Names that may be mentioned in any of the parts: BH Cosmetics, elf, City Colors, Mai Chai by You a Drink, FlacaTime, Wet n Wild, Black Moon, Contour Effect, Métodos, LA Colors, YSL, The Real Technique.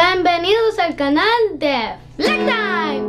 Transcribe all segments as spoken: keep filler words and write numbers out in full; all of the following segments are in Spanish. Bienvenidos al canal de FlacaTime.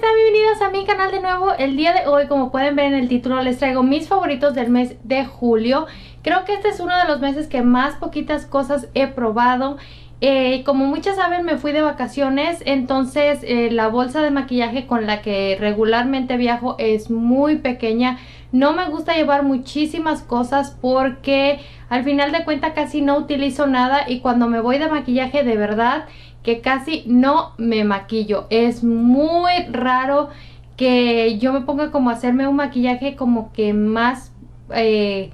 Bienvenidos a mi canal de nuevo. El día de hoy, como pueden ver en el título, les traigo mis favoritos del mes de julio. Creo que este es uno de los meses que más poquitas cosas he probado. Eh, como muchas saben, me fui de vacaciones, entonces eh, la bolsa de maquillaje con la que regularmente viajo es muy pequeña. No me gusta llevar muchísimas cosas porque al final de cuentas casi no utilizo nada, y cuando me voy de maquillaje, de verdad que casi no me maquillo. Es muy raro que yo me ponga como a hacerme un maquillaje como que más... Eh,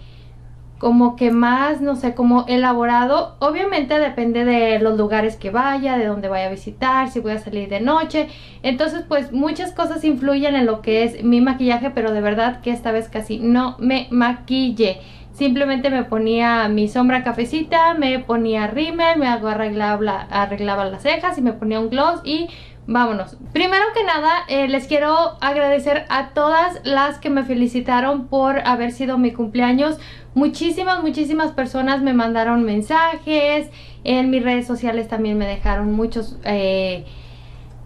como que más, no sé, como elaborado. Obviamente depende de los lugares que vaya, de dónde vaya a visitar, si voy a salir de noche. Entonces pues muchas cosas influyen en lo que es mi maquillaje, pero de verdad que esta vez casi no me maquillé. Simplemente me ponía mi sombra cafecita, me ponía rímel, me arreglaba, arreglaba las cejas y me ponía un gloss y... vámonos. Primero que nada, eh, les quiero agradecer a todas las que me felicitaron por haber sido mi cumpleaños. Muchísimas, muchísimas personas me mandaron mensajes. En mis redes sociales también me dejaron muchos eh,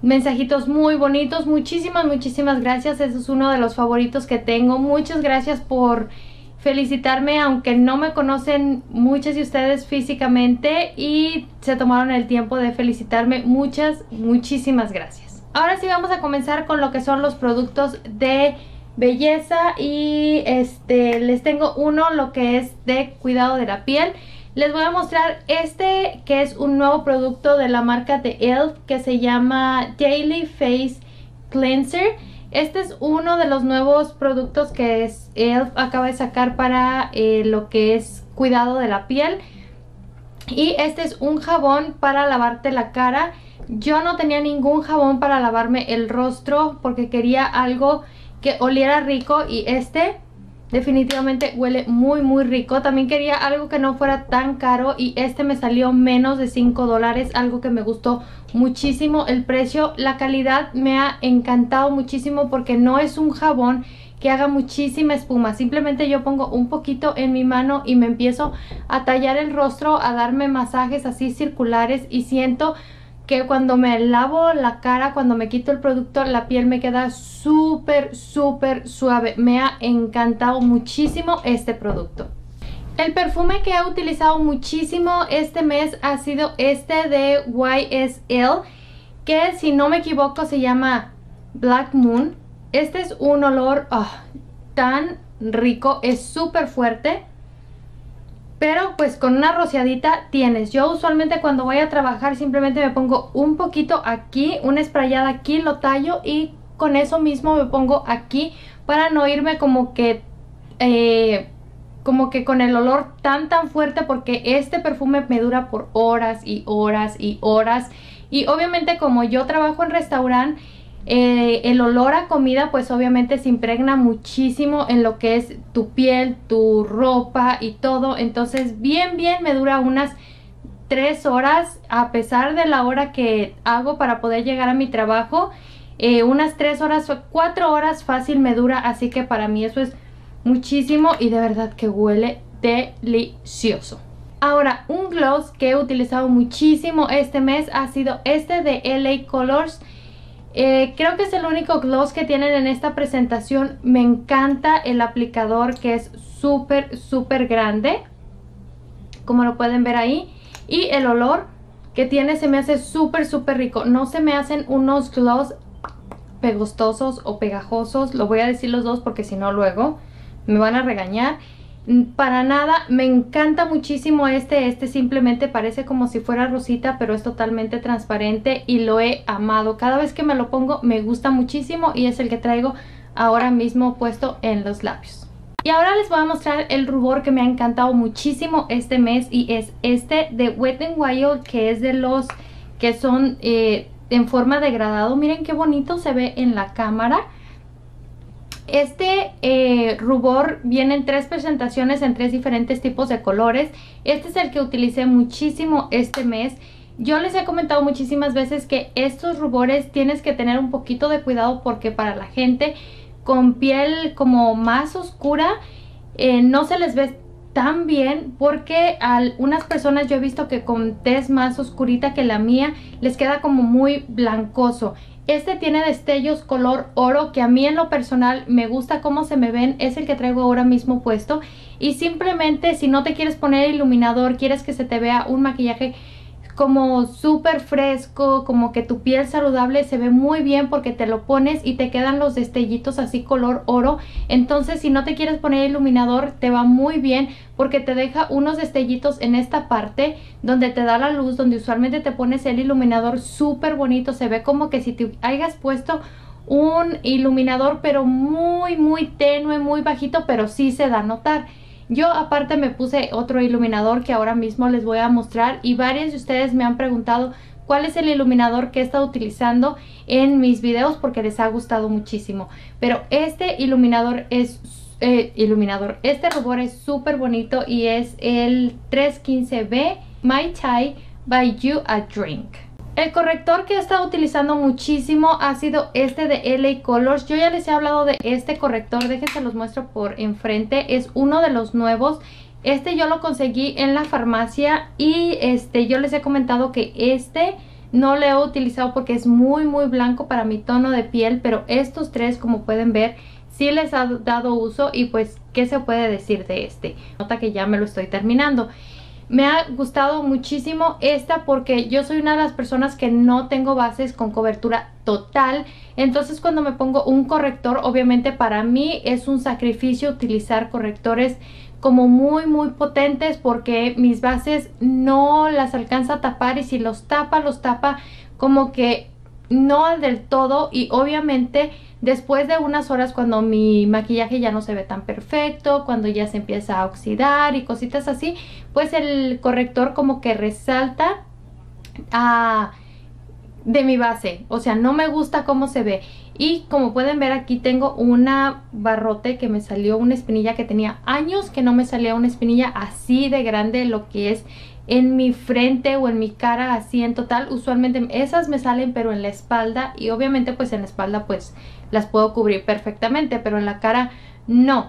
mensajitos muy bonitos. Muchísimas, muchísimas gracias. Eso es uno de los favoritos que tengo. Muchas gracias por felicitarme, aunque no me conocen muchas de ustedes físicamente y se tomaron el tiempo de felicitarme. Muchas, muchísimas gracias. Ahora sí vamos a comenzar con lo que son los productos de belleza, y este les tengo uno, lo que es de cuidado de la piel. Les voy a mostrar este, que es un nuevo producto de la marca de E L F que se llama Daily Face Cleanser. Este es uno de los nuevos productos que es E L F acaba de sacar para eh, lo que es cuidado de la piel. Y este es un jabón para lavarte la cara. Yo no tenía ningún jabón para lavarme el rostro porque quería algo que oliera rico, y este definitivamente huele muy muy rico. También quería algo que no fuera tan caro, y este me salió menos de cinco dólares, algo que me gustó muchísimo el precio. La calidad me ha encantado muchísimo porque no es un jabón que haga muchísima espuma. Simplemente yo pongo un poquito en mi mano y me empiezo a tallar el rostro, a darme masajes así circulares, y siento que cuando me lavo la cara, cuando me quito el producto, la piel me queda súper, súper suave. Me ha encantado muchísimo este producto. El perfume que he utilizado muchísimo este mes ha sido este de Y S L, que si no me equivoco se llama Black Moon. Este es un olor oh, tan rico, es súper fuerte. Pero pues con una rociadita tienes. Yo usualmente cuando voy a trabajar simplemente me pongo un poquito aquí, una sprayada aquí, lo tallo y con eso mismo me pongo aquí para no irme como que eh, como que con el olor tan tan fuerte, porque este perfume me dura por horas y horas y horas. Y obviamente como yo trabajo en restaurante, eh, el olor a comida pues obviamente se impregna muchísimo en lo que es tu piel, tu ropa y todo. Entonces bien bien me dura unas tres horas, a pesar de la hora que hago para poder llegar a mi trabajo. eh, Unas tres horas o cuatro horas fácil me dura, así que para mí eso es muchísimo, y de verdad que huele delicioso. Ahora, un gloss que he utilizado muchísimo este mes ha sido este de L A Colors. Eh, creo que es el único gloss que tienen en esta presentación. Me encanta el aplicador, que es súper, súper grande, como lo pueden ver ahí. Y el olor que tiene se me hace súper, súper rico. No se me hacen unos gloss pegostosos o pegajosos. Lo voy a decir los dos porque si no luego me van a regañar. Para nada, me encanta muchísimo este, este simplemente parece como si fuera rosita, pero es totalmente transparente y lo he amado. Cada vez que me lo pongo me gusta muchísimo, y es el que traigo ahora mismo puesto en los labios. Y ahora les voy a mostrar el rubor que me ha encantado muchísimo este mes, y es este de Wet n Wild, que es de los que son eh, en forma de gradado. Miren qué bonito se ve en la cámara. Este eh, rubor viene en tres presentaciones, en tres diferentes tipos de colores. Este es el que utilicé muchísimo este mes. Yo les he comentado muchísimas veces que estos rubores tienes que tener un poquito de cuidado, porque para la gente con piel como más oscura eh, no se les ve tan bien, porque a unas personas yo he visto que con tez más oscurita que la mía les queda como muy blancoso. Este tiene destellos color oro, que a mí en lo personal me gusta cómo se me ven. Es el que traigo ahora mismo puesto. Y simplemente si no te quieres poner iluminador, quieres que se te vea un maquillaje como súper fresco, como que tu piel saludable, se ve muy bien porque te lo pones y te quedan los destellitos así color oro. Entonces si no te quieres poner iluminador, te va muy bien porque te deja unos destellitos en esta parte donde te da la luz, donde usualmente te pones el iluminador, súper bonito. Se ve como que si te hayas puesto un iluminador pero muy muy tenue, muy bajito, pero sí se da a notar. Yo aparte me puse otro iluminador que ahora mismo les voy a mostrar, y varios de ustedes me han preguntado cuál es el iluminador que he estado utilizando en mis videos porque les ha gustado muchísimo. Pero este iluminador es eh, iluminador, este rubor es súper bonito y es el tres quince B Mai Chai by You a Drink. El corrector que he estado utilizando muchísimo ha sido este de L A Colors. Yo ya les he hablado de este corrector, déjense los muestro por enfrente. Es uno de los nuevos. Este yo lo conseguí en la farmacia y este yo les he comentado que este no lo he utilizado porque es muy muy blanco para mi tono de piel. Pero estos tres, como pueden ver, sí les ha dado uso, y pues ¿qué se puede decir de este? Nota que ya me lo estoy terminando. Me ha gustado muchísimo esta porque yo soy una de las personas que no tengo bases con cobertura total. Entonces cuando me pongo un corrector, obviamente para mí es un sacrificio utilizar correctores como muy muy potentes, porque mis bases no las alcanza a tapar, y si los tapa, los tapa como que no del todo. Y obviamente después de unas horas, cuando mi maquillaje ya no se ve tan perfecto, cuando ya se empieza a oxidar y cositas así, pues el corrector como que resalta uh, de mi base. O sea, no me gusta cómo se ve. Y como pueden ver, aquí tengo una barrote que me salió, una espinilla que tenía años que no me salía una espinilla así de grande, lo que es en mi frente o en mi cara así en total. Usualmente esas me salen pero en la espalda, y obviamente pues en la espalda pues las puedo cubrir perfectamente, pero en la cara no.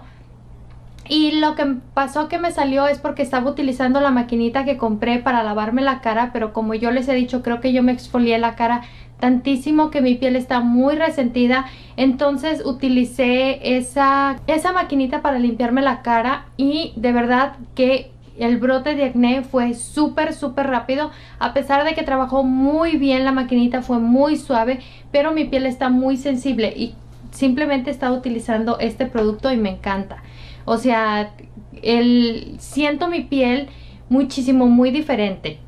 Y lo que pasó que me salió es porque estaba utilizando la maquinita que compré para lavarme la cara, pero como yo les he dicho, creo que yo me exfolié la cara tantísimo que mi piel está muy resentida. Entonces utilicé esa, esa maquinita para limpiarme la cara, y de verdad que el brote de acné fue súper súper rápido. A pesar de que trabajó muy bien la maquinita, fue muy suave, pero mi piel está muy sensible, y simplemente he estado utilizando este producto y me encanta. O sea, el, siento mi piel muchísimo, muy diferente.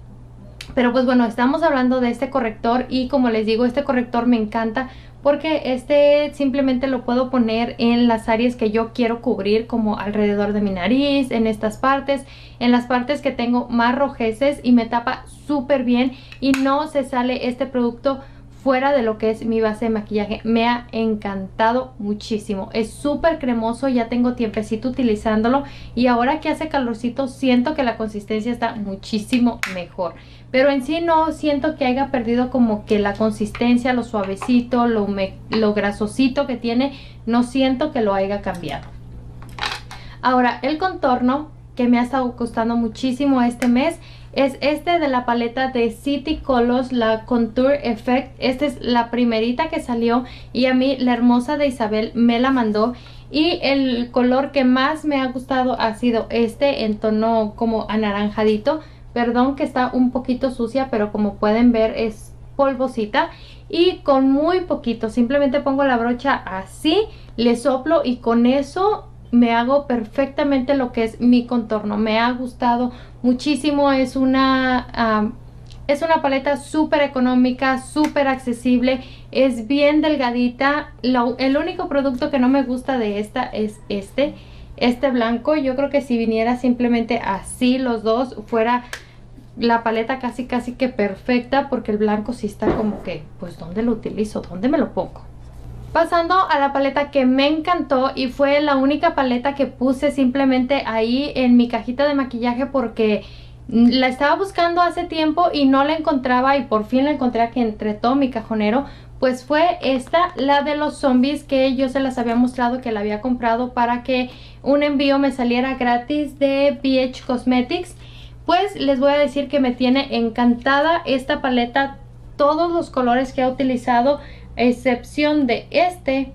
Pero pues bueno, estamos hablando de este corrector, y como les digo, este corrector me encanta porque este simplemente lo puedo poner en las áreas que yo quiero cubrir, como alrededor de mi nariz, en estas partes, en las partes que tengo más rojeces, y me tapa súper bien y no se sale este producto fuera de lo que es mi base de maquillaje. Me ha encantado muchísimo. Es súper cremoso, ya tengo tiempecito utilizándolo, y ahora que hace calorcito siento que la consistencia está muchísimo mejor. Pero en sí no siento que haya perdido como que la consistencia, lo suavecito, lo, me, lo grasosito que tiene. No siento que lo haya cambiado. Ahora, el contorno que me ha estado costando muchísimo este mes es este de la paleta de City Colors, la Contour Effect. Esta es la primerita que salió, y a mí la hermosa de Isabel me la mandó. Y el color que más me ha gustado ha sido este, en tono como anaranjadito. Perdón que está un poquito sucia, pero como pueden ver es polvosita. Y con muy poquito, simplemente pongo la brocha así, le soplo, y con eso me hago perfectamente lo que es mi contorno. Me ha gustado muchísimo. Es una, um, es una paleta súper económica, súper accesible. Es bien delgadita. Lo, el único producto que no me gusta de esta es este. Este blanco. Yo creo que si viniera simplemente así los dos, fuera la paleta casi casi que perfecta, porque el blanco sí está como que, pues ¿dónde lo utilizo? ¿Dónde me lo pongo? Pasando a la paleta que me encantó, y fue la única paleta que puse simplemente ahí en mi cajita de maquillaje porque La estaba buscando hace tiempo y no la encontraba, y por fin la encontré aquí entre todo mi cajonero. Pues fue esta, la de los zombies, que yo se las había mostrado, que la había comprado para que un envío me saliera gratis de B H Cosmetics. Pues les voy a decir que me tiene encantada esta paleta. Todos los colores que he utilizado, excepción de este,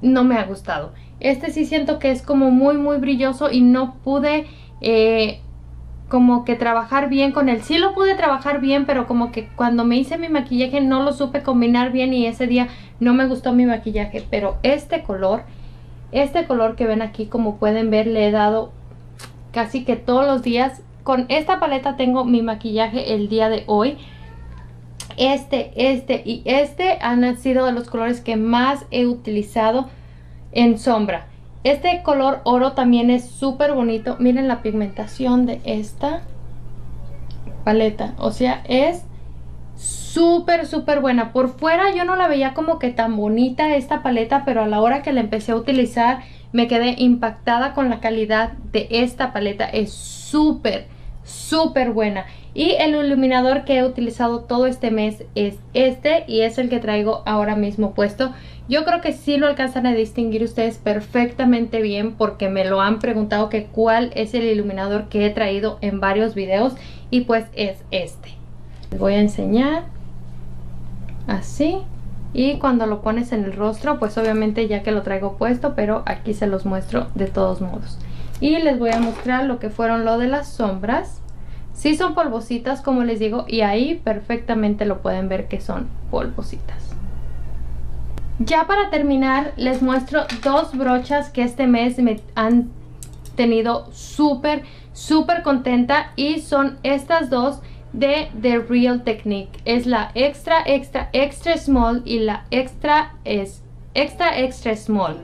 no me ha gustado. Este sí siento que es como muy muy brilloso y no pude eh, como que trabajar bien con él. Sí lo pude trabajar bien, pero como que cuando me hice mi maquillaje no lo supe combinar bien, y ese día no me gustó mi maquillaje. Pero este color, este color que ven aquí, como pueden ver, le he dado casi que todos los días. Con esta paleta tengo mi maquillaje el día de hoy. Este, este y este han sido de los colores que más he utilizado en sombra. Este color oro también es súper bonito. Miren la pigmentación de esta paleta. O sea, es súper, súper buena. Por fuera yo no la veía como que tan bonita esta paleta, pero a la hora que la empecé a utilizar me quedé impactada con la calidad de esta paleta. Es súper, súper buena. Y el iluminador que he utilizado todo este mes es este, y es el que traigo ahora mismo puesto. Yo creo que sí lo alcanzan a distinguir ustedes perfectamente bien, porque me lo han preguntado que cuál es el iluminador que he traído en varios videos, y pues es este. Les voy a enseñar así, y cuando lo pones en el rostro, pues obviamente ya que lo traigo puesto, pero aquí se los muestro de todos modos. Y les voy a mostrar lo que fueron lo de las sombras. Sí son polvositas, como les digo, y ahí perfectamente lo pueden ver que son polvositas. Ya para terminar, les muestro dos brochas que este mes me han tenido súper, súper contenta, y son estas dos de The Real Technique. Es la extra, extra, extra small y la extra, es extra, extra small.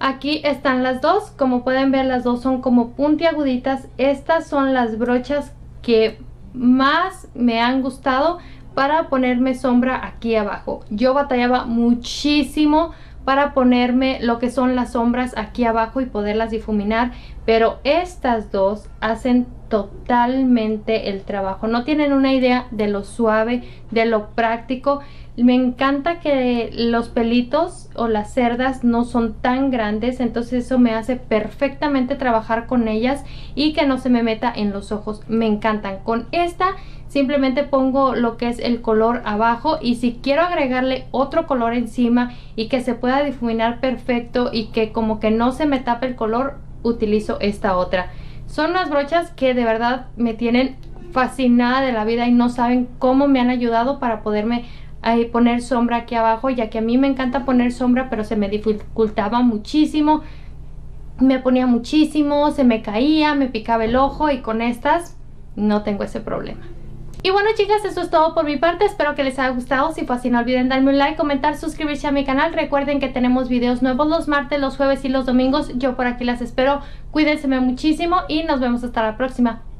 Aquí están las dos. Como pueden ver, las dos son como puntiaguditas. Estas son las brochas que más me han gustado para ponerme sombra aquí abajo. Yo batallaba muchísimo para ponerme lo que son las sombras aquí abajo y poderlas difuminar, pero estas dos hacen totalmente el trabajo. No tienen una idea de lo suave, de lo práctico. Me encanta que los pelitos o las cerdas no son tan grandes, entonces eso me hace perfectamente trabajar con ellas y que no se me meta en los ojos. Me encantan. Con esta simplemente pongo lo que es el color abajo, y si quiero agregarle otro color encima y que se pueda difuminar perfecto y que como que no se me tape el color, utilizo esta otra. Son unas brochas que de verdad me tienen fascinada de la vida, y no saben cómo me han ayudado para poderme ahí poner sombra aquí abajo, ya que a mí me encanta poner sombra, pero se me dificultaba muchísimo, me ponía muchísimo, se me caía, me picaba el ojo, y con estas no tengo ese problema. Y bueno, chicas, eso es todo por mi parte. Espero que les haya gustado. Si fue así, no olviden darme un like, comentar, suscribirse a mi canal. Recuerden que tenemos videos nuevos los martes, los jueves y los domingos. Yo por aquí las espero. Cuídense muchísimo y nos vemos hasta la próxima.